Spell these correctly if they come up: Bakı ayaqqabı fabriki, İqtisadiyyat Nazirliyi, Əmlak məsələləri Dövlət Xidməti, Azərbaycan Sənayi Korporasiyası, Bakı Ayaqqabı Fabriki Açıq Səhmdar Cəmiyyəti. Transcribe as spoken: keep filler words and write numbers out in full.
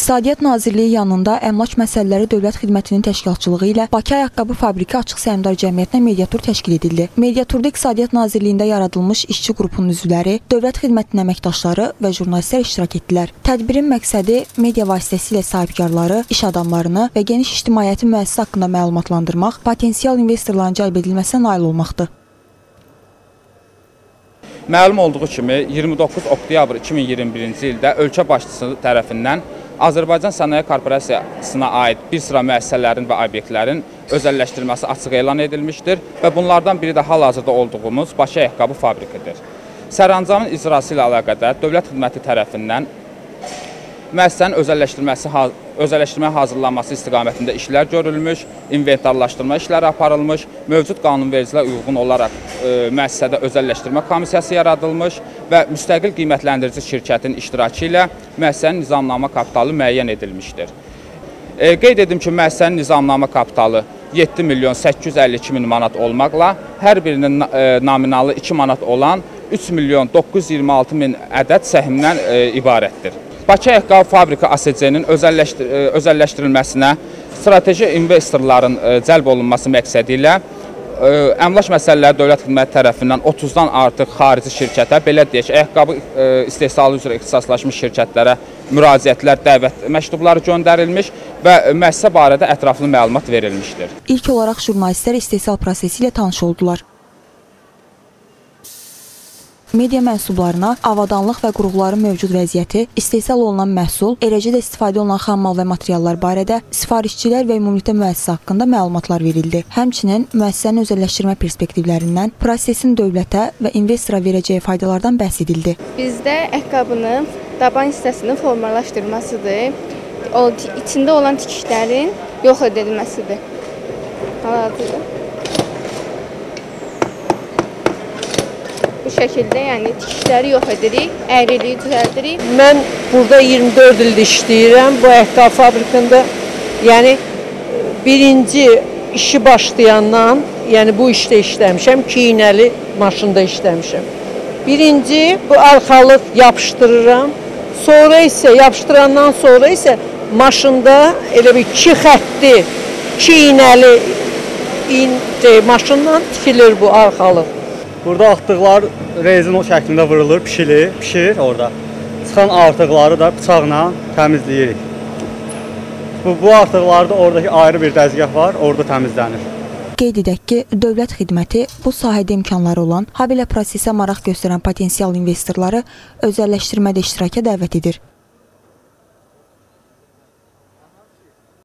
İqtisadiyyat Nazirliyi yanında Əmlak məsələləri Dövlət Xidmətinin təşkilatçılığı ilə Bakı Ayaqqabı Fabriki Açıq Səhmdar Cəmiyyətinə mediatur təşkil edildi. Mediaturda İqtisadiyyat Nazirliyində yaradılmış işçi qrupunun üzvləri, Dövlət Xidmətinin əməkdaşları və jurnalistlər iştirak etdilər. Tədbirin məqsədi media vasitəsilə sahibkarları, iş adamlarını və geniş ictimaiyyətin müəssisəsi haqqında məlumatlandırmaq, potensial investorların cəlb edilməsinə nail olmaqdır. Məlum olduğu kimi iyirmi doqquz oktyabr iki min iyirmi birinci ildə ölkə başçısı tərəfindən Azərbaycan Sənayi Korporasiyasına aid bir sıra müəssisələrin və obyektlərin özəlləşdirilməsi açıq elan edilmişdir və bunlardan biri də hal-hazırda olduğumuz Bakı Ayaqqabı Fabrikidir. Sərəncamın icrası ilə əlaqədar Dövlət Xidməti tərəfindən müəssisənin özəlləşdirməyə hazırlanması istiqamətində işlər görülmüş, inventarlaşdırma işləri aparılmış, mövcud qanunvericiliyə uyğun olaraq e, müəssisədə özəlləşdirmə komissiyası yaradılmış və müstəqil qiymətləndirici şirkətin iştirakı ilə müəssisənin nizamnamə kapitalı müəyyən edilmişdir. E, qeyd edim ki, müəssisənin nizamnamə kapitalı yeddi milyon səkkiz yüz əlli iki min manat olmaqla hər birinin e, nominalı iki manat olan üç milyon doqquz yüz iyirmi altı min ədəd səhmdən e, ibarətdir. Bakı Ayaqqabı Fabrika A S C-nin özəlləşdirilməsinə strateji investorların cəlb olunması məqsədi ilə Əmlak məsələləri Dövlət Xidməti tərəfindən otuzdan artıq xarici şirkətə, belə deyək ki, ayaqqabı istehsalı üzrə ixtisaslaşmış şirkətlərə müraciətlər, dəvət məktubları göndərilmiş və müəssisə barədə ətraflı məlumat verilmişdir. İlk olaraq jurnalistlər istehsal prosesi ilə tanış oldular. Media mənsublarına avadanlıq və qurğuların mövcud vəziyyəti, istehsal olunan məhsul, eləcə də istifadə olunan xammal və materiallar barədə sifarişçilər və ümumilikdə müəssisə haqqında məlumatlar verildi. Həmçinin müəssisənin özəlləşdirmə perspektivlərindən, prosesin dövlətə və investora verəcəyi faydalardan bəhs edildi. Bizdə ayaqqabının daban hissəsinin formalaşdırmasıdır, içində olan tikişlərin yox edilməsidir. Hal-hazırda şəkildə, yəni tikişləri yox edirik, əyriliyi düzəldirik. Mən burada iyirmi dörd ildir işləyirəm bu ayaqqabı fabrikində. Yəni birinci işi başlayandan, yəni bu işdə işləmişəm, kiyinəli maşında işləmişəm. Birinci bu arxalıq yapışdırıram. Sonra isə yapışdırandan sonra isə maşında elə bir iki xətti kiyinəli maşından tikilir bu arxalıq. Burada artıqlar rezin o şəklində vurulur, pişilir, pişir orada. Çıxan artıqları da bıçaqla təmizləyirik. Bu, bu artıqlarda oradakı ayrı bir dəzgah var, orada təmizlənir. Qeyd edək ki, Dövlət Xidməti bu sahədə imkanları olan, habelə prosesə maraq göstərən potensial investorları özəlləşdirmədə iştirakə dəvət edir.